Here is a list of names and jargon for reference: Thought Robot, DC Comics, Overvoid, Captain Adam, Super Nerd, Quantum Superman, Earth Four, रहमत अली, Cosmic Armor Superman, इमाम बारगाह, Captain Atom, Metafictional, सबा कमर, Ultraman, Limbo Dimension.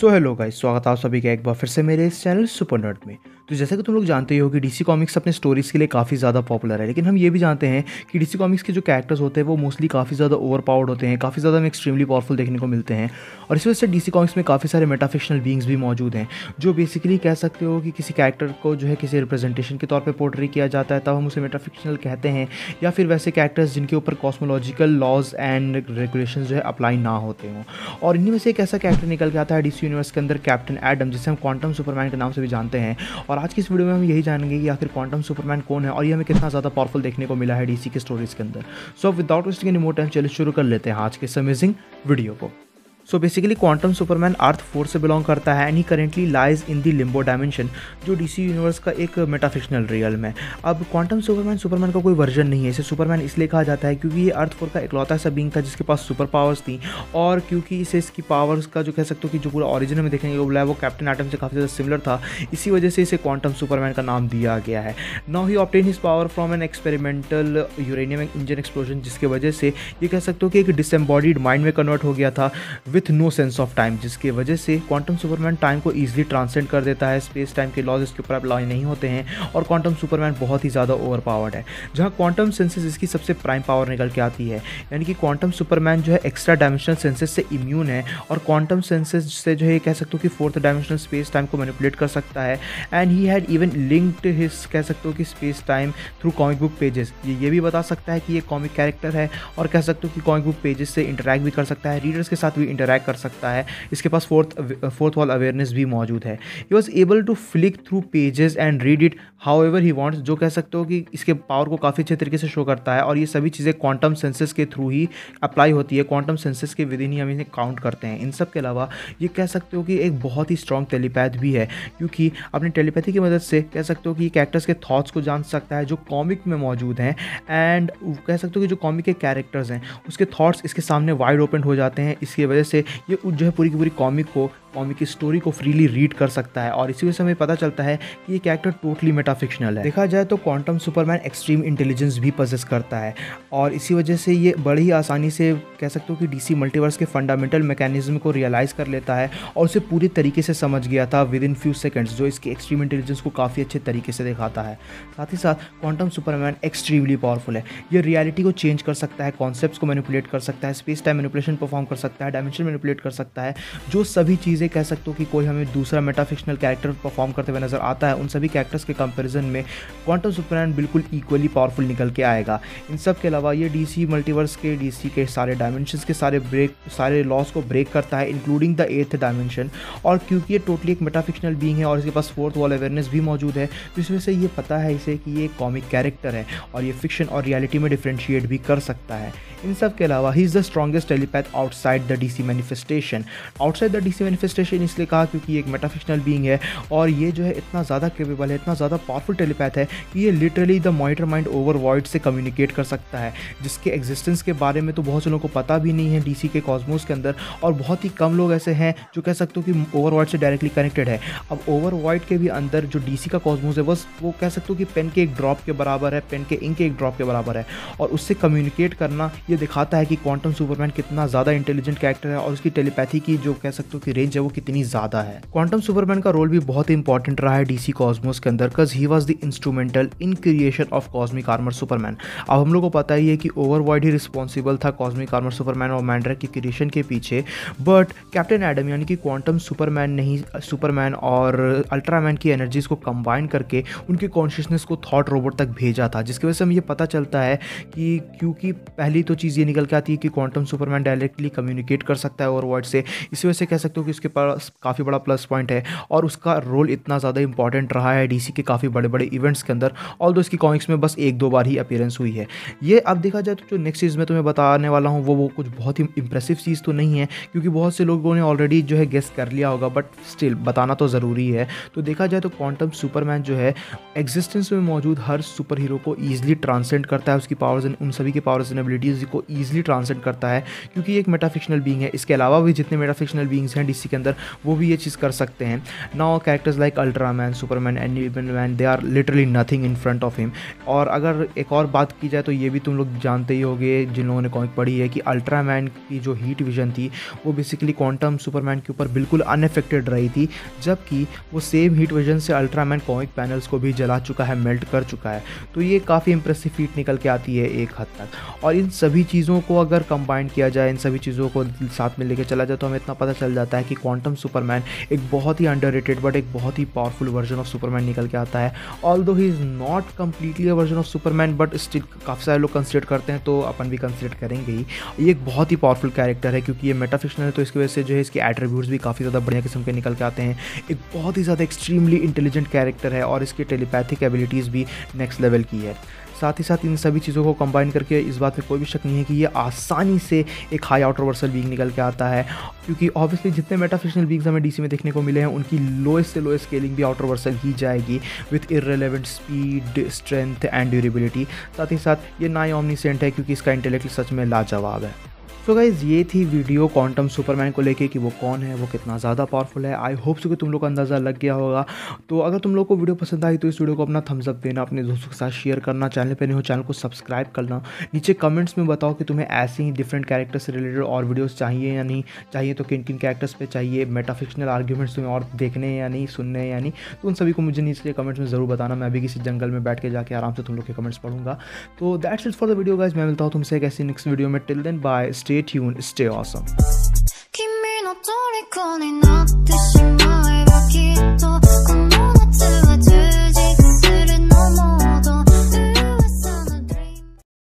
So hello guys, स्वागत है आप सभी का एक बार फिर से मेरे इस चैनल सुपर नर्ड में। तो जैसा कि तुम लोग जानते ही हो कि डीसी कॉमिक्स अपने स्टोरीज़ के लिए काफ़ी ज़्यादा पॉपुलर है, लेकिन हम ये भी जानते हैं कि डीसी कॉमिक्स के जो कैरेक्टर्स होते हैं वो मोस्टली काफ़ी ज़्यादा ओवरपावर्ड होते हैं, काफ़ी ज़्यादा एक्सट्रीमली पावरफुल देखने को मिलते हैं। और इस वजह से डीसी कॉमिक्स में काफ़ी सारे मेटाफिक्शनल बींग्स भी मौजूद हैं, जो बेसिकली कह सकते हो कि किसी कैरेक्टर को जो है किसी रिप्रेजेंटेशन के तौर पर पोर्ट्री किया जाता है तब हम उसे मेटाफिक्शनल कहते हैं, या फिर वैसे कैरेक्टर्स जिनके ऊपर कॉस्मोलॉजिकल लॉज एंड रेगुलेशन जो है अप्लाई ना होते हों। और इन्हीं में से एक ऐसा कैरेक्टर निकल के आता है डीसी यूनिवर्स के अंदर, कैप्टन एडम, जिसे हम क्वांटम सुपरमैन के नाम से भी जानते हैं। और आज की इस वीडियो में हम यही जानेंगे कि आखिर क्वांटम सुपरमैन कौन है और ये हमें कितना ज़्यादा पावरफुल देखने को मिला है डीसी के स्टोरीज़ के अंदर। So without wasting any more time चलिए शुरू कर लेते हैं आज के इस अमेजिंग वीडियो को। So basically quantum Superman Earth four से बिलोंग करता है and he currently lies in the limbo dimension, जो डीसी यूनिवर्स का एक मेटाफिक्शनल रियलम है। अब क्वांटम सुपरमैन का कोई वर्जन नहीं है, इसे सुपरमैन इसलिए कहा जाता है क्योंकि ये अर्थ फोर का इकलौता सा बीइंग था जिसके पास सुपर पावर्स थी, और क्योंकि इसे इसकी पावर्स का जो कह सकते हो कि जो पूरा ओरिजिन में देखने को मिला है वो कैप्टन एटम से काफ़ी ज़्यादा सिमिलर था, इसी वजह से इसे क्वांटम सुपरमैन का नाम दिया गया है। Now he obtain his power from an experimental uranium engine explosion, जिसकी वजह से ये कह सकते हो कि एक डिसएम्बॉडीड माइंड में कन्वर्ट हो गया था with no sense of time, जिसके वजह से क्वांटम सुपरमैन टाइम को ईजिली ट्रांसेंड कर देता है। स्पेस टाइम के लॉज इसके ऊपर अप्लाई नहीं होते हैं और क्वांटम सुपरमैन बहुत ही ज़्यादा ओवरपावर्ड है, जहां क्वांटम सेंसेस इसकी सबसे प्राइम पावर निकल के आती है। यानी कि क्वांटम सुपरमैन जो है एक्स्ट्रा डायमेंशनल सेंसेस से इम्यून है, और क्वांटम सेंसेस से जो है कह सकते हो कि फोर्थ डायमेंशनल स्पेस टाइम को मैनिपुलेट कर सकता है। And he had even linked his कह सकते हो कि space time through comic book pages. ये भी बता सकता है कि ये कॉमिक कैरेक्टर है और कह सकते हो कि कॉमिक बुक पेजेस से इंटरैक्ट भी कर सकता है, रीडर्स के साथ भी इंटरैक्ट कर सकता है। इसके पास फोर्थ वॉल अवेयरनेस भी मौजूद है। He was able to flick through pages and read it however he wants, जो कह सकते हो कि इसके पावर को काफ़ी अच्छे तरीके से शो करता है। और ये सभी चीज़ें क्वांटम सेंसेस के थ्रू ही अप्लाई होती है, क्वांटम सेंसेस के विद इन ही हम इन्हें काउंट करते हैं। इन सब के अलावा ये कह सकते हो कि एक बहुत ही स्ट्रॉन्ग टेलीपैथ भी है, क्योंकि अपनी टेलीपैथी की मदद से कह सकते हो कि कैरेक्टर्स के थाट्स को जान सकता है जो कॉमिक में मौजूद हैं। एंड कह सकते हो कि जो कॉमिक के कैरेक्टर्स हैं उसके थाट्स इसके सामने वाइड ओपन हो जाते हैं, इसकी वजह से ये जो है पूरी की पूरी कॉमिक की स्टोरी को फ्रीली रीड कर सकता है। और इसी वजह से हमें पता चलता है कि ये कैरेक्टर टोटली मेटाफिक्शनल है। देखा जाए तो क्वांटम सुपरमैन एक्सट्रीम इंटेलिजेंस भी पजेस करता है, और इसी वजह से ये बड़ी ही आसानी से कह सकते हो कि डीसी मल्टीवर्स के फंडामेंटल मैकेनिज्म को रियलाइज़ कर लेता है और उसे पूरी तरीके से समझ गया था विद इन फ्यू सेकेंड्स, जो इसके एक्सट्रीम इंटेलिजेंस को काफ़ी अच्छे तरीके से दिखाता है। साथ ही साथ क्वांटम सुपरमैन एक्सट्रीमली पावरफुल है, ये रियलिटी को चेंज कर सकता है, कॉन्सेप्ट्स को मैनिपुलेट कर सकता है, स्पेस टाइम मैनिपुलेशन परफॉर्म कर सकता है, डायमेंशन मैनिपुलेट कर सकता है, जो सभी चीज़ें कह सकते हो कि कोई हमें दूसरा मेटाफिक्शनल कैरेक्टर परफॉर्म करते हुए नजर आता है। उन सभी कैरेक्टर्स के कंपैरिजन में क्वांटम सुपरमैन बिल्कुल इक्वली पावरफुल निकल के आएगा। इन सब के अलावा ये डीसी मल्टीवर्स के डीसी के सारे डायमेंशंस के सारे लॉस को ब्रेक करता है, इंक्लूडिंग द 8th डायमेंशन। और क्योंकि ये टोटली एक मेटाफिक्शनल बीइंग है और इसके पास फोर्थ वॉल अवेयरनेस भी मौजूद है, तो इस वजह से ये पता है इसे कि ये कॉमिक कैरेक्टर है और ये फिक्शन और रियलिटी में डिफ्रेंशिएट भी कर सकता है। इन सब के अलावा he is the strongest telepath outside the DC manifestation. Outside the DC manifestation इसलिए कहा क्योंकि ये एक मेटाफिक्शनल बीइंग है और ये जो है इतना ज़्यादा कैपेबल है, इतना ज़्यादा पावरफुल टेलीपैथ है कि ये literally the monitor mind Overvoid से कम्युनिकेट कर सकता है, जिसके एग्जिस्टेंस के बारे में तो बहुत से लोगों को पता भी नहीं है डीसी के कॉस्मोस के अंदर, और बहुत ही कम लोग ऐसे हैं जो कह सकते हो कि ओवरवॉइड से डायरेक्टली कनेक्टेड है। अब ओवरवॉइड के भी अंदर जो डीसी का कॉस्मोस है वो कह सकते हो कि पेन के एक ड्रॉप के बराबर है, पेन के इंक के एक ड्रॉप के बराबर है, और उससे कम्युनिकेट करना ये दिखाता है कि क्वांटम सुपरमैन कितना ज़्यादा इंटेलिजेंट कैरेक्टर है और उसकी टेलीपैथी की जो कह सकते हो कि रेंज है वो कितनी ज़्यादा है। क्वांटम सुपरमैन का रोल भी बहुत ही इंपॉर्टेंट रहा है डीसी कॉस्मोस के अंदर, cause he was the instrumental in creation of cosmic armour superman। अब हम लोग को पता ही है कि ओवरवॉइड ही रिस्पॉन्सिबल था कॉस्मिक आर्मर सुपरमैन और मैंड्रेक की क्रिएशन के पीछे, बट कैप्टन एडम यानी कि क्वांटम सुपरमैन नहीं, सुपरमैन और अल्ट्रामैन की एनर्जीज को कंबाइन करके उनकी कॉन्शियसनेस को थॉट रोबोट तक भेजा था, जिसकी वजह से हमें यह पता चलता है कि क्योंकि पहली तो चीज़ ये निकल के आती है कि क्वांटम सुपरमैन डायरेक्टली कम्युनिकेट कर सकता है ओवरवॉइड से, इसी वजह से कह सकते हो कि उसके पास काफ़ी बड़ा प्लस पॉइंट है और उसका रोल इतना ज़्यादा इंपॉर्टेंट रहा है डीसी के काफ़ी बड़े बड़े इवेंट्स के अंदर, ऑल्दो इसकी कॉमिक्स में बस एक दो बार ही अपीयरेंस हुई है। ये अब देखा जाए तो जो नेक्स्ट चीज़ मैं तुम्हें बताने वाला हूँ वो कुछ बहुत ही इंप्रेसिव चीज़ तो नहीं है, क्योंकि बहुत से लोगों ने ऑलरेडी जो है गेस कर लिया होगा, बट स्टिल बताना तो ज़रूरी है। तो देखा जाए तो क्वांटम सुपरमैन जो है एग्जिस्टेंस में मौजूद हर सुपर हीरो को ईजिली ट्रांसेंड करता है, उसकी पावर्स एंड उन सभी की पावर्स एंड एबिलिटीज़ को ईजिली ट्रांसेंड करता है, क्योंकि एक मेटाफिक्शनल बीइंग है। इसके अलावा भी जितने मेटाफिक्शनल बीइंग्स हैं डीसी के अंदर, वो भी ये चीज़ कर सकते हैं। Now characters like Ultraman, Superman and लीबन man, they are literally nothing in front of him. और अगर एक और बात की जाए तो ये भी तुम लोग जानते ही होगे जिन लोगों ने कॉमिक पढ़ी है कि अल्ट्रामैन की जो हीट विजन थी वो बेसिकली क्वांटम सुपरमैन के ऊपर बिल्कुल अनएफेक्टेड रही थी, जबकि वो सेम हीट विजन से अल्ट्रामैन कॉमिक पैनल्स को भी जला चुका है, मेल्ट कर चुका है। तो ये काफ़ी इंप्रेसिव फीट निकल के आती है एक हद तक। और इन सभी चीज़ों को अगर कंबाइन किया जाए, इन सभी चीज़ों को साथ में लेके चला जाए, तो हमें इतना पता चल जाता है कि क्वांटम सुपरमैन एक बहुत ही अंडररेटेड बट एक बहुत ही पावरफुल वर्जन ऑफ सुपरमैन निकल के आता है। Although he is not completely a version of Superman but still काफ़ी सारे लोग कंसिडर करते हैं, तो अपन भी कंसिडर करेंगे ही। ये एक बहुत ही पावरफुल कैरेक्टर है क्योंकि ये मेटाफिक्शनल है, तो इसकी वजह से जो है इसके एट्रीब्यूट्स भी काफ़ी ज़्यादा बढ़िया किस्म के निकल के आते हैं। एक बहुत ही ज़्यादा एक्सट्रीमली इंटेलिजेंट कैरेक्टर है और इसकी टेलीपैथिक एबिलिटीज़ भी नेक्स्ट लेवल की है। साथ ही साथ इन सभी चीज़ों को कंबाइन करके इस बात पे कोई भी शक नहीं है कि ये आसानी से एक हाई आउटरवर्सल बीइंग निकल के आता है, क्योंकि ऑब्वियसली जितने मेटाफिक्शनल बीइंग्स हमें डीसी में देखने को मिले हैं उनकी लोएस्ट से लोएस्ट स्केलिंग भी आउटरवर्सल ही जाएगी with irrelevant speed, strength and durability. साथ ही साथ ये ना ही ओमनीसेंट है क्योंकि इसका इंटेलेक्ट सच में लाजवाब है। तो गाइज़ ये थी वीडियो क्वांटम सुपरमैन को लेके कि वो कौन है, वो कितना ज़्यादा पावरफुल है। आई होप सो कि तुम लोग का अंदाज़ा लग गया होगा। तो अगर तुम लोग को वीडियो पसंद आई तो इस वीडियो को अपना थम्स अप देना, अपने दोस्तों के साथ शेयर करना, चैनल पे नए हो चैनल को सब्सक्राइब करना। नीचे कमेंट्स में बताओ कि तुम्हें ऐसे ही डिफरेंट कैरेक्टर्स से रिलेटेड और वीडियोज़ चाहिए या नहीं, चाहिए तो किन किन कैरेक्टर्स पर चाहिए, मेटाफिक्शनल आर्ग्यूमेंट्स तुम्हें और देखने या नहीं, सुनने या नहीं, तो उन सभी को मुझे नीचे कमेंट्स में ज़रूर बताना। मैं अभी किसी जंगल में बैठ के जाके आराम से तुम लोग के कमेंट्स पढ़ूंगा। तो that's it for the video guys, मैं मिलता हूँ तुमसे एक ऐसी नेक्स्ट वीडियो में। Till then bye, stay tuned, stay awesome.